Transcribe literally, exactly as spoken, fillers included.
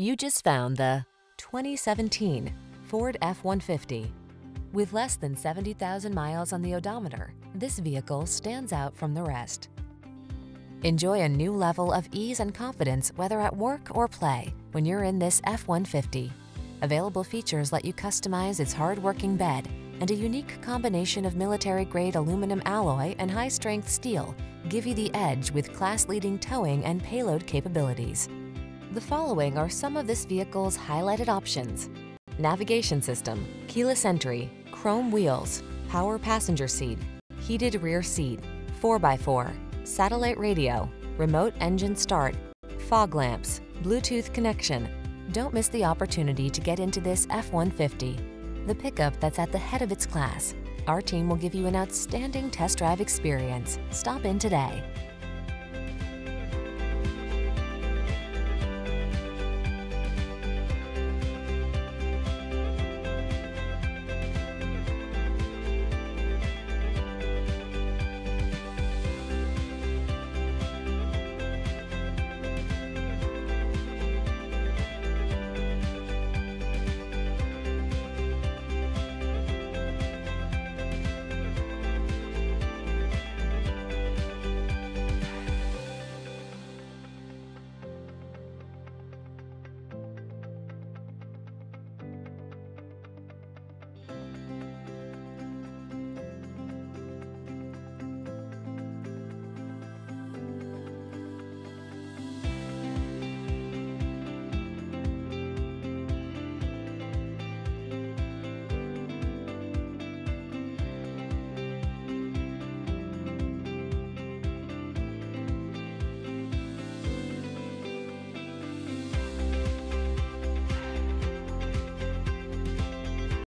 You just found the twenty seventeen Ford F one fifty. With less than seventy thousand miles on the odometer, this vehicle stands out from the rest. Enjoy a new level of ease and confidence, whether at work or play, when you're in this F one fifty. Available features let you customize its hard-working bed, and a unique combination of military-grade aluminum alloy and high-strength steel give you the edge with class-leading towing and payload capabilities. The following are some of this vehicle's highlighted options: navigation system, keyless entry, chrome wheels, power passenger seat, heated rear seat, four by four, satellite radio, remote engine start, fog lamps, Bluetooth connection. Don't miss the opportunity to get into this F one fifty. The pickup that's at the head of its class. Our team will give you an outstanding test drive experience. Stop in today.